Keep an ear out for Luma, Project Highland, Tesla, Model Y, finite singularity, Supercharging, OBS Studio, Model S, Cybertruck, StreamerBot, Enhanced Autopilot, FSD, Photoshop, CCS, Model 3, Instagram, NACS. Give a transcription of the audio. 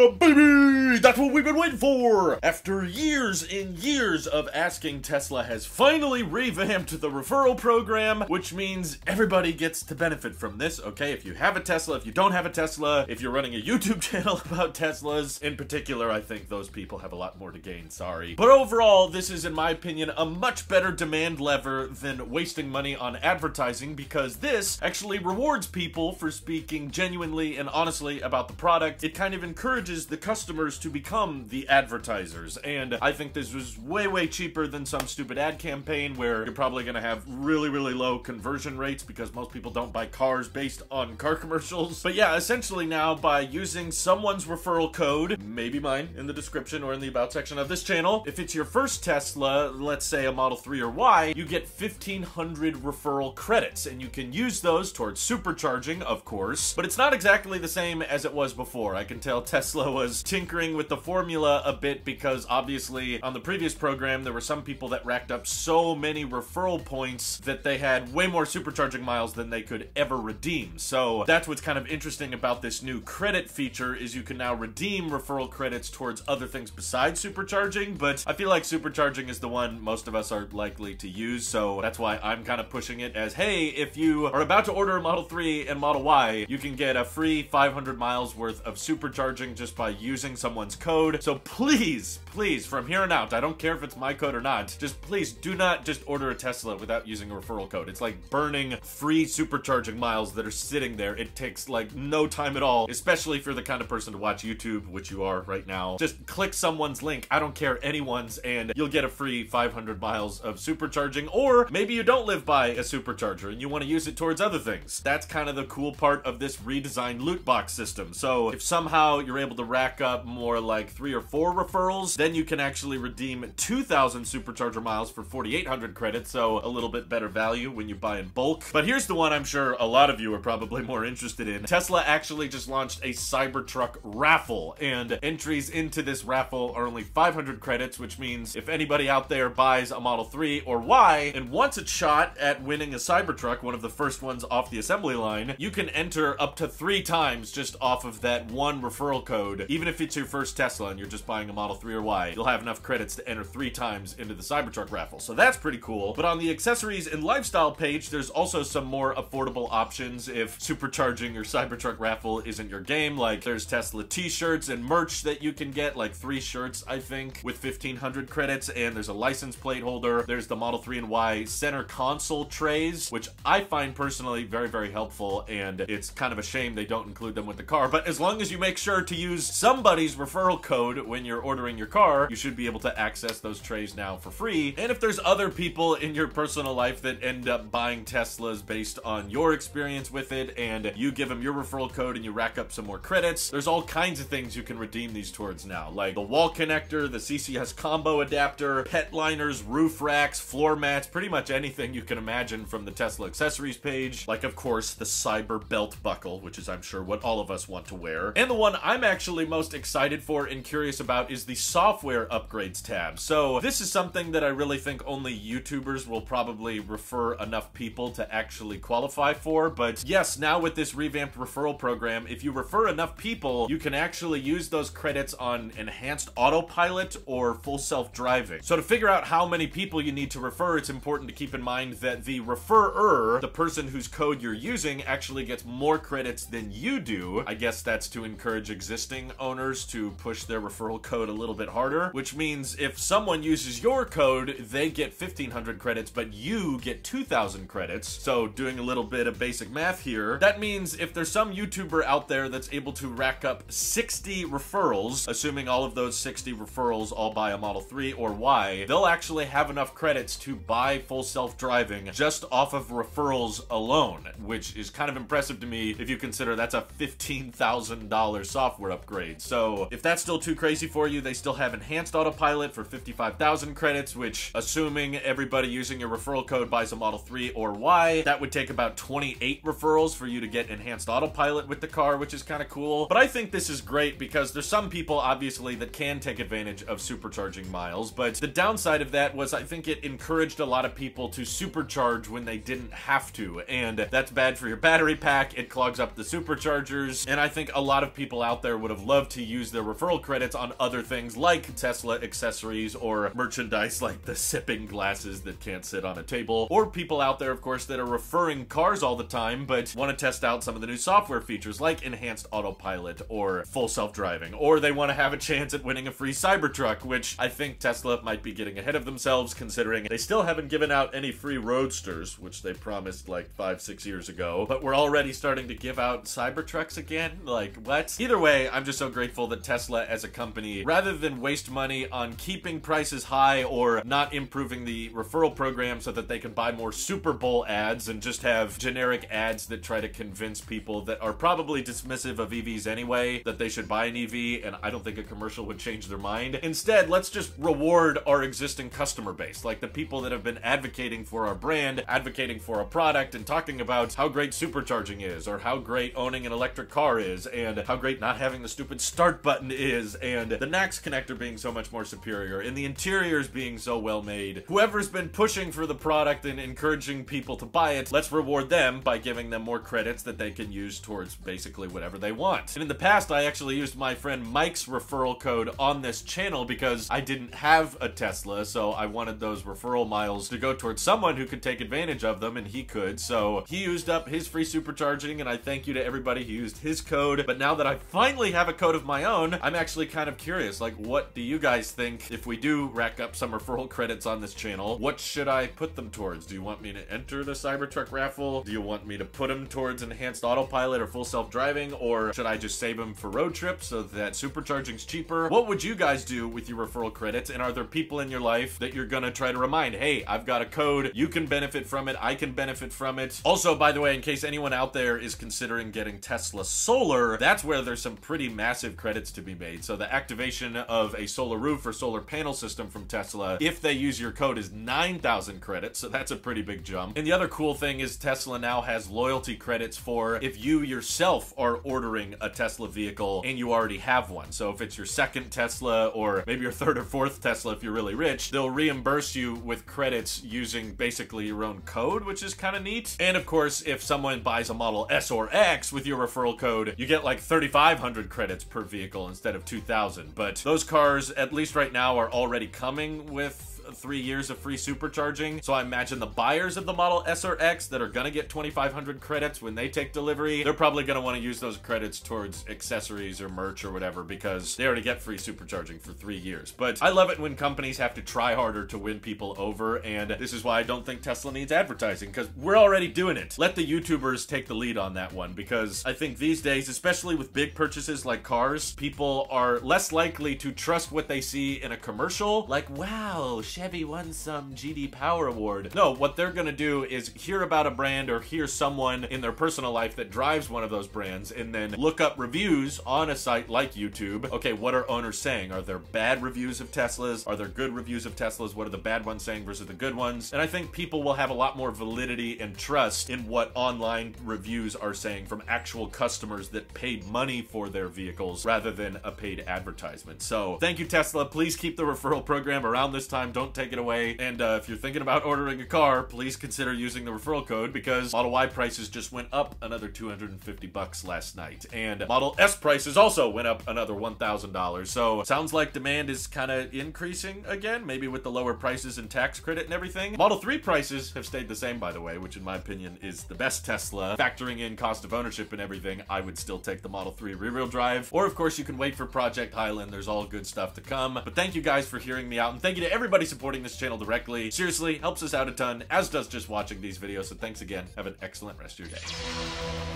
Yeah, baby! That's what we've been waiting for! After years and years of asking, Tesla has finally revamped the referral program, which means everybody gets to benefit from this, okay? If you have a Tesla, if you don't have a Tesla, if you're running a YouTube channel about Teslas, in particular, I think those people have a lot more to gain, sorry. But overall, this is, in my opinion, a much better demand lever than wasting money on advertising, because this actually rewards people for speaking genuinely and honestly about the product. It kind of encourages the customers to become the advertisers, and I think this was way cheaper than some stupid ad campaign where you're probably gonna have really low conversion rates because most people don't buy cars based on car commercials. But yeah, essentially now by using someone's referral code, maybe mine, in the description or in the about section of this channel, if it's your first Tesla, let's say a Model 3 or Y, you get 1,500 referral credits, and you can use those towards supercharging, of course, but it's not exactly the same as it was before. I can tell Tesla was tinkering with the formula a bit because obviously on the previous program there were some people that racked up so many referral points that they had way more supercharging miles than they could ever redeem. So that's what's kind of interesting about this new credit feature, is you can now redeem referral credits towards other things besides supercharging, but I feel like supercharging is the one most of us are likely to use, so that's why I'm kind of pushing it as, hey, if you are about to order a Model 3 and Model Y, you can get a free 500 miles worth of supercharging just by using someone's code. So please, from here on out, I don't care if it's my code or not, just please do not just order a Tesla without using a referral code. It's like burning free supercharging miles that are sitting there. It takes like no time at all, especially if you're the kind of person to watch YouTube, which you are right now. Just click someone's link, I don't care, anyone's, and you'll get a free 500 miles of supercharging. Or maybe you don't live by a supercharger and you want to use it towards other things. That's kind of the cool part of this redesigned loot box system. So if somehow you're able to rack up more like 3 or 4 referrals, then you can actually redeem 2,000 supercharger miles for 4,800 credits, so a little bit better value when you buy in bulk. But here's the one I'm sure a lot of you are probably more interested in. Tesla actually just launched a Cybertruck raffle, and entries into this raffle are only 500 credits, which means if anybody out there buys a Model 3 or Y and wants a shot at winning a Cybertruck, one of the first ones off the assembly line, you can enter up to 3 times just off of that one referral code. Even if it's your first Tesla and you're just buying a Model 3 or Y, you'll have enough credits to enter 3 times into the Cybertruck raffle. So that's pretty cool. But on the accessories and lifestyle page, there's also some more affordable options if supercharging or Cybertruck raffle isn't your game. Like there's Tesla t-shirts and merch that you can get, like 3 shirts, I think, with 1,500 credits, and there's a license plate holder. There's the Model 3 and Y center console trays, which I find personally very helpful, and it's kind of a shame they don't include them with the car. But as long as you make sure to use somebody's referral code when you're ordering your car, you should be able to access those trays now for free. And if there's other people in your personal life that end up buying Teslas based on your experience with it, and you give them your referral code and you rack up some more credits, there's all kinds of things you can redeem these towards now, like the wall connector, the CCS combo adapter, pet liners, roof racks, floor mats, pretty much anything you can imagine from the Tesla accessories page. Like, of course, the cyber belt buckle, which is, I'm sure, what all of us want to wear. And the one I'm actually most excited for and curious about is the software upgrades tab. So this is something that I really think only YouTubers will probably refer enough people to actually qualify for. But yes, now with this revamped referral program, if you refer enough people, you can actually use those credits on enhanced autopilot or full self-driving. So to figure out how many people you need to refer, it's important to keep in mind that the referrer, the person whose code you're using, actually gets more credits than you do. I guess that's to encourage existing owners to push their referral code a little bit harder, which means if someone uses your code, they get 1,500 credits, but you get 2,000 credits. So doing a little bit of basic math here, that means if there's some YouTuber out there that's able to rack up 60 referrals, assuming all of those 60 referrals all buy a Model 3 or Y, they'll actually have enough credits to buy full self-driving just off of referrals alone, which is kind of impressive to me if you consider that's a $15,000 software upgrade. So if that's still too crazy for you, they still have enhanced autopilot for 55,000 credits, which, assuming everybody using your referral code buys a Model 3 or Y, that would take about 28 referrals for you to get enhanced autopilot with the car, which is kind of cool. But I think this is great because there's some people obviously that can take advantage of supercharging miles, but the downside of that was I think it encouraged a lot of people to supercharge when they didn't have to, and that's bad for your battery pack. It clogs up the superchargers, and I think a lot of people out there would would have loved to use their referral credits on other things like Tesla accessories or merchandise like the sipping glasses that can't sit on a table, or people out there, of course, that are referring cars all the time but want to test out some of the new software features like enhanced autopilot or full self-driving, or they want to have a chance at winning a free Cybertruck, which I think Tesla might be getting ahead of themselves considering they still haven't given out any free Roadsters, which they promised like 5-6 years ago, but we're already starting to give out Cybertrucks again? Like, what? Either way, I'm just so grateful that Tesla as a company, rather than waste money on keeping prices high or not improving the referral program so that they can buy more Super Bowl ads and just have generic ads that try to convince people that are probably dismissive of EVs anyway, that they should buy an EV, and I don't think a commercial would change their mind. Instead, let's just reward our existing customer base, like the people that have been advocating for our brand, advocating for our product, and talking about how great supercharging is, or how great owning an electric car is, and how great not having the stupid start button is, and the NACS connector being so much more superior, and the interiors being so well made. Whoever's been pushing for the product and encouraging people to buy it, let's reward them by giving them more credits that they can use towards basically whatever they want. And in the past, I actually used my friend Mike's referral code on this channel because I didn't have a Tesla, so I wanted those referral miles to go towards someone who could take advantage of them, and he could, so he used up his free supercharging, and I thank you to everybody who used his code. But now that I finally have a code of my own, I'm actually kind of curious, like, what do you guys think? If we do rack up some referral credits on this channel, what should I put them towards? Do you want me to enter the Cybertruck raffle? Do you want me to put them towards enhanced autopilot or full self-driving, or should I just save them for road trips so that supercharging's cheaper? What would you guys do with your referral credits, and are there people in your life that you're gonna try to remind, hey, I've got a code, you can benefit from it, I can benefit from it? Also, by the way, in case anyone out there is considering getting Tesla solar, that's where there's some pretty massive credits to be made. So the activation of a solar roof or solar panel system from Tesla, if they use your code, is 9,000 credits, so that's a pretty big jump. And the other cool thing is Tesla now has loyalty credits for if you yourself are ordering a Tesla vehicle and you already have one. So if it's your second Tesla, or maybe your third or fourth Tesla if you're really rich, they'll reimburse you with credits using basically your own code, which is kind of neat. And of course, if someone buys a Model S or X with your referral code, you get like 3,500 credits per vehicle instead of 2,000. But those cars, at least right now, are already coming with 3 years of free supercharging. So I imagine the buyers of the Model S or X that are gonna get 2,500 credits when they take delivery, they're probably gonna wanna use those credits towards accessories or merch or whatever, because they already get free supercharging for 3 years. But I love it when companies have to try harder to win people over, and this is why I don't think Tesla needs advertising, because we're already doing it. Let the YouTubers take the lead on that one, because I think these days, especially with big purchases like cars, people are less likely to trust what they see in a commercial. Like, wow, Chevy won some GD Power Award. No, what they're gonna do is hear about a brand or hear someone in their personal life that drives one of those brands, and then look up reviews on a site like YouTube. Okay, what are owners saying? Are there bad reviews of Teslas? Are there good reviews of Teslas? What are the bad ones saying versus the good ones? And I think people will have a lot more validity and trust in what online reviews are saying from actual customers that paid money for their vehicles rather than a paid advertisement. So thank you, Tesla. Please keep the referral program around this time. Don't take it away. And if you're thinking about ordering a car, please consider using the referral code, because Model Y prices just went up another $250 last night. And Model S prices also went up another $1,000. So sounds like demand is kind of increasing again, maybe with the lower prices and tax credit and everything. Model 3 prices have stayed the same, by the way, which in my opinion is the best Tesla. Factoring in cost of ownership and everything, I would still take the Model 3 rear-wheel drive. Or of course you can wait for Project Highland. There's all good stuff to come. But thank you guys for hearing me out, and thank you to everybody supporting this channel directly. Seriously, helps us out a ton, as does just watching these videos. So thanks again. Have an excellent rest of your day.